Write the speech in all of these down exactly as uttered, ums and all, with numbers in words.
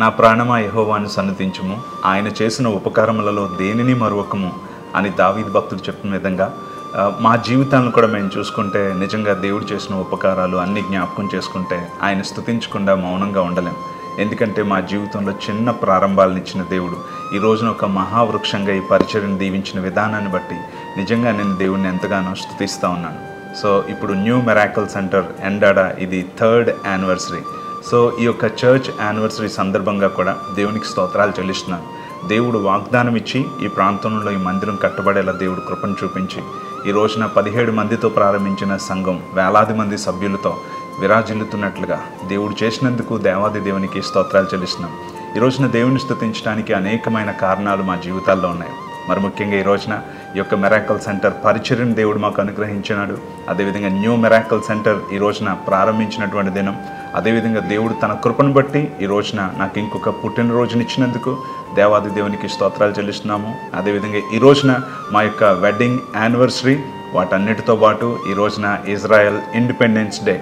నా ప్రాణమా యెహోవాను సన్నిధించుము, ఆయన చేసిన ఉపకారములలో దేనిని మరువకము అని దావీదు భక్తుడు చెప్పిన విధంగా మా జీవితాలను కూడా మేము చూసుకుంటే నిజంగా దేవుడు చేసిన ఉపకారాలు అన్ని జ్ఞాపకం చేసుకుంటే ఆయన స్తుతించకుండా మౌనంగా ఉండలేం. ఎందుకంటే మా జీవితంలో చిన్న ప్రారంభాలను ఇచ్చిన దేవుడు ఈ రోజున ఒక మహావృక్షంగా ఈ పరిచర్యను దీవించిన విధానాన్ని బట్టి నిజంగా నేను దేవుడిని ఎంతగానో స్తుతిస్తూ ఉన్నాను. సో ఇప్పుడు న్యూ మిరాకల్ సెంటర్ ఎండాడా ఇది థర్డ్ యానివర్సరీ. సో ఈ యొక్క చర్చ్ యానివర్సరీ సందర్భంగా కూడా దేవునికి స్తోత్రాలు చెల్లిస్తున్నాను. దేవుడు వాగ్దానం ఇచ్చి ఈ ప్రాంతంలో ఈ మందిరం కట్టబడేలా దేవుడు కృపను చూపించి ఈ రోజున పదిహేడు మందితో ప్రారంభించిన సంఘం వేలాది మంది సభ్యులతో విరాజిల్లుతున్నట్లుగా దేవుడు చేసినందుకు దేవాది దేవునికి స్తోత్రాలు చెల్లిస్తున్నాం. ఈ రోజున దేవుని స్తుతించడానికి అనేకమైన కారణాలు మా జీవితాల్లో ఉన్నాయి. మరి ముఖ్యంగా ఈ రోజున ఈ యొక్క మిరాకల్ సెంటర్ పరిచర్యను దేవుడు మాకు అనుగ్రహించినాడు. అదేవిధంగా న్యూ మిరాకల్ సెంటర్ ఈ రోజున ప్రారంభించినటువంటి దినం, అదేవిధంగా దేవుడు తన కృపను బట్టి ఈ రోజున నాకు ఇంకొక పుట్టినరోజునిచ్చినందుకు దేవాది దేవునికి స్తోత్రాలు చెల్లిస్తున్నాము. అదేవిధంగా ఈ రోజున మా యొక్క వెడ్డింగ్ యానివర్సరీ, వాటన్నిటితో పాటు ఈ రోజున ఇజ్రాయెల్ ఇండిపెండెన్స్ డే.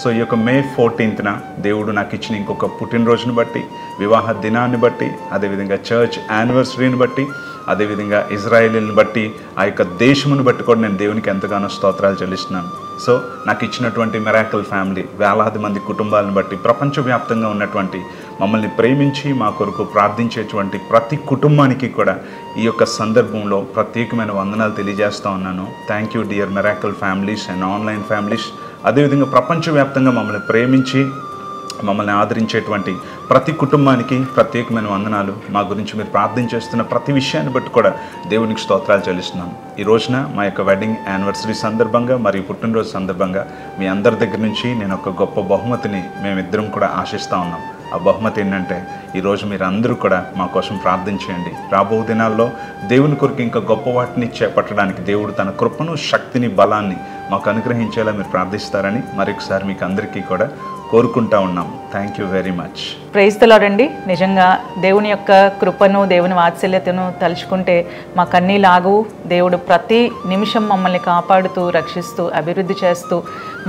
సో ఈ యొక్క మే ఫోర్టీన్త్న దేవుడు నాకు ఇచ్చిన ఇంకొక పుట్టినరోజుని బట్టి, వివాహ దినాన్ని బట్టి, అదేవిధంగా చర్చ్ యానివర్సరీని బట్టి, అదేవిధంగా ఇజ్రాయేలీని బట్టి, ఆ యొక్క దేశమును బట్టి కూడా నేను దేవునికి ఎంతగానో స్తోత్రాలు చెల్లిస్తున్నాను. సో నాకు ఇచ్చినటువంటి మిరాకల్ ఫ్యామిలీ, వేలాది మంది కుటుంబాలను బట్టి, ప్రపంచవ్యాప్తంగా ఉన్నటువంటి మమ్మల్ని ప్రేమించి మా కొరకు ప్రార్థించేటువంటి ప్రతి కుటుంబానికి కూడా ఈ యొక్క సందర్భంలో ప్రత్యేకమైన వందనాలు తెలియజేస్తూ ఉన్నాను. Thank you dear miracle families and online families. అదేవిధంగా ప్రపంచవ్యాప్తంగా మమ్మల్ని ప్రేమించి మమ్మల్ని ఆదరించేటువంటి ప్రతి కుటుంబానికి ప్రత్యేకమైన వందనాలు. మా గురించి మీరు ప్రార్థన చేస్తున్న ప్రతి విషయాన్ని బట్టి కూడా దేవునికి స్తోత్రాలు చెల్లిస్తున్నాం. ఈ రోజున మా యొక్క వెడ్డింగ్ యానివర్సరీ సందర్భంగా మరియు పుట్టినరోజు సందర్భంగా మీ అందరి దగ్గర నుంచి నేను ఒక గొప్ప బహుమతిని మేమిద్దరం కూడా ఆశిస్తూ ఉన్నాం. ఆ బహుమతి ఏంటంటే ఈరోజు మీరు అందరూ కూడా మా కోసం ప్రార్థన చేయండి. రాబో దినాల్లో దేవుని కొరకు ఇంకా గొప్ప వాటిని చేపట్టడానికి దేవుడు తన కృపను, శక్తిని, బలాన్ని మాకు అనుగ్రహించేలా మీరు ప్రార్థిస్తారని మరొకసారి మీకు అందరికీ కూడా కోరుకుంటా ఉన్నాం. Thank you very much. Praise the lord అండి. నిజంగా దేవుని యొక్క కృపను, దేవుని వాత్సల్యతను తలుచుకుంటే మా కన్నీళ్ళు ఆగవు. దేవుడు ప్రతి నిమిషం మమ్మల్ని కాపాడుతూ, రక్షిస్తూ, అభివృద్ధి చేస్తూ,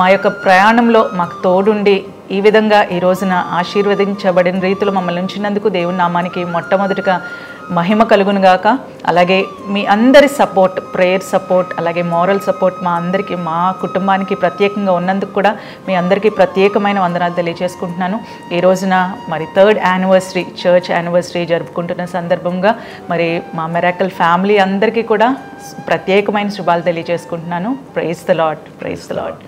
మా యొక్క ప్రయాణంలో మాకు తోడుండి ఈ విధంగా ఈ రోజున ఆశీర్వదించబడిన రీతిలో మమ్మల్ని ఉంచినందుకు దేవుని నామానికి మొట్టమొదటిగా మహిమ కలుగునుగాక. అలాగే మీ అందరి సపోర్ట్, ప్రేయర్ సపోర్ట్, అలాగే మోరల్ సపోర్ట్ మా అందరికీ, మా కుటుంబానికి ప్రత్యేకంగా ఉన్నందుకు కూడా మీ అందరికీ ప్రత్యేకమైన వందనాలు తెలియజేసుకుంటున్నాను. ఈ రోజున మరి థర్డ్ యానివర్సరీ, చర్చ్ యానివర్సరీ జరుపుకుంటున్న సందర్భంగా మరి మా మిరాకల్ ఫ్యామిలీ అందరికీ కూడా ప్రత్యేకమైన శుభాలు తెలియజేసుకుంటున్నాను. Praise the lord, praise the lord.